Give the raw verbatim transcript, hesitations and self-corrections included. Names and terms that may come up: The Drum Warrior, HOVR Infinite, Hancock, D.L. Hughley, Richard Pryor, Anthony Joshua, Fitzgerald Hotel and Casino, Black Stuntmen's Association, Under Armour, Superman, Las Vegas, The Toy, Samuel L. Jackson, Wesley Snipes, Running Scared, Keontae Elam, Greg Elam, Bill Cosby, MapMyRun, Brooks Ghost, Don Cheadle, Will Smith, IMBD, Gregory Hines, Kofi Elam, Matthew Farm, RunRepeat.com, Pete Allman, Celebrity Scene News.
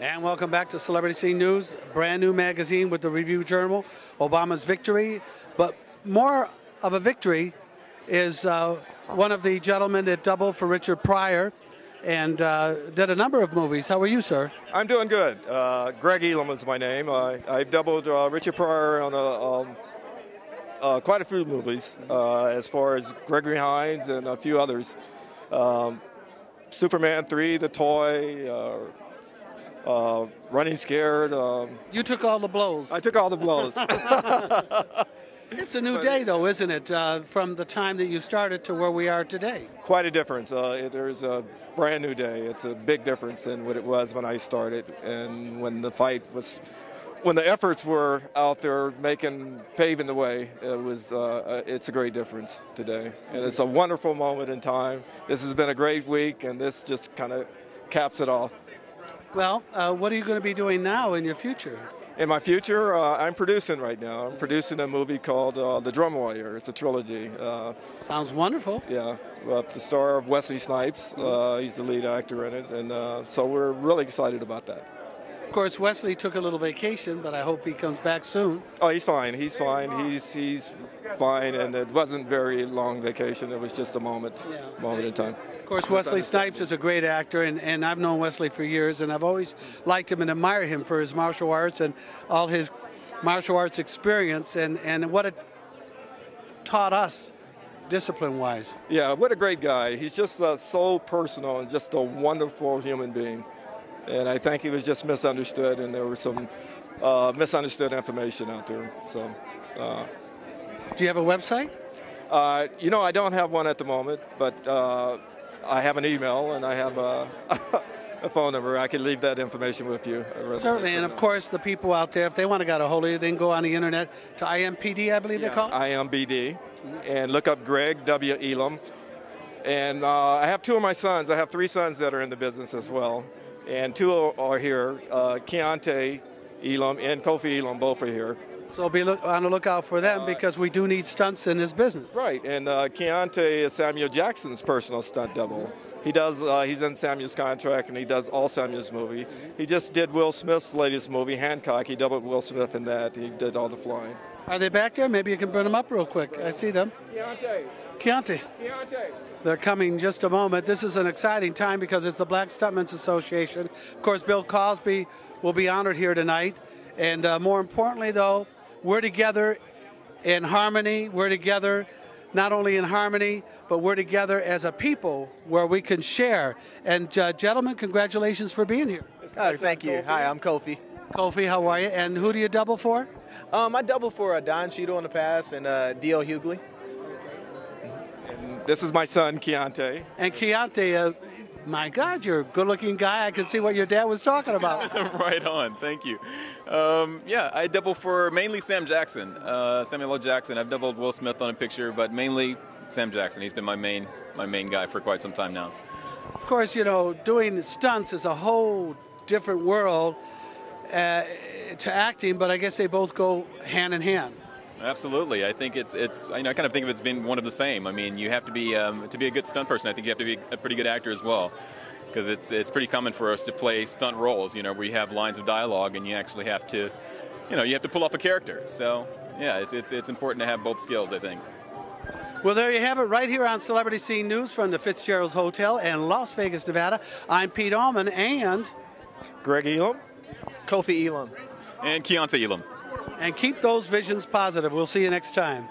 And welcome back to Celebrity Scene News, brand new magazine with the Review Journal, Obama's victory. But more of a victory is uh, one of the gentlemen that doubled for Richard Pryor and uh, did a number of movies. How are you, sir? I'm doing good. Uh, Greg Elam is my name. I, I doubled uh, Richard Pryor on a, um, uh, quite a few movies, uh, as far as Gregory Hines and a few others. Um, Superman three, The Toy, uh, Uh, Running Scared. Um, you took all the blows. I took all the blows. It's a new but, day, though, isn't it? Uh, from the time that you started to where we are today. Quite a difference. Uh, there's a brand new day. It's a big difference than what it was when I started, and when the fight was, when the efforts were out there making, paving the way. It was. Uh, it's a great difference today, and it's a wonderful moment in time. This has been a great week, and this just kind of caps it off. Well, uh, what are you going to be doing now in your future? In my future, uh, I'm producing right now. I'm producing a movie called uh, The Drum Warrior. It's a trilogy. Uh, Sounds wonderful. Yeah, uh, the star of Wesley Snipes. Uh, he's the lead actor in it, and uh, so we're really excited about that. Of course, Wesley took a little vacation, but I hope he comes back soon. Oh, he's fine. He's fine. He's he's fine, and it wasn't very long vacation. It was just a moment, yeah. moment in time. Of course, Wesley Snipes is a great actor, and, and I've known Wesley for years, and I've always liked him and admired him for his martial arts and all his martial arts experience and, and what it taught us discipline-wise. Yeah, what a great guy. He's just uh, so personal and just a wonderful human being. And I think he was just misunderstood, and there was some uh, misunderstood information out there. So, uh, do you have a website? Uh, you know, I don't have one at the moment, but... Uh, I have an email and I have a, a phone number. I can leave that information with you. Certainly, and of course the people out there, if they want to get a hold of you, they can go on the internet to I M B D, I believe yeah, they call it? I M B D, and look up Greg W. Elam. And uh, I have two of my sons. I have three sons that are in the business as well. And two are here, uh, Keontae Elam and Kofi Elam, both are here. So be look, on the lookout for them, because we do need stunts in this business. Right, and uh, Keontae is Samuel Jackson's personal stunt double. He does. Uh, he's in Samuel's contract, and he does all Samuel's movies. He just did Will Smith's latest movie, Hancock. He doubled Will Smith in that. He did all the flying. Are they back there? Maybe you can bring them up real quick. I see them. Keontae. Keontae. Keontae. They're coming in just a moment. This is an exciting time because it's the Black Stuntmen's Association. Of course, Bill Cosby will be honored here tonight. And uh, more importantly, though, we're together in harmony. We're together not only in harmony, but we're together as a people where we can share. And, uh, gentlemen, congratulations for being here. Oh, thank you. Kofi. Hi, I'm Kofi. Kofi, how are you? And who do you double for? Um, I double for uh, Don Cheadle in the past and uh, D L Hughley. And this is my son, Keontae. And Keontae, uh, my God, you're a good-looking guy. I can see what your dad was talking about. Right on. Thank you. Um, yeah, I double for mainly Sam Jackson, uh, Samuel L. Jackson. I've doubled Will Smith on a picture, but mainly Sam Jackson. He's been my main, my main guy for quite some time now. Of course, you know, doing stunts is a whole different world uh, to acting, but I guess they both go hand in hand. Absolutely. I think it's, it's, I kind of think of it as being one of the same. I mean, you have to be, um, to be a good stunt person, I think you have to be a pretty good actor as well. Because it's, it's pretty common for us to play stunt roles, you know, where you have lines of dialogue and you actually have to, you know, you have to pull off a character. So, yeah, it's, it's, it's important to have both skills, I think. Well, there you have it right here on Celebrity Scene News from the Fitzgerald Hotel in Las Vegas, Nevada. I'm Pete Allman and... Greg Elam. Kofi Elam. And Keontae Elam. And keep those visions positive. We'll see you next time.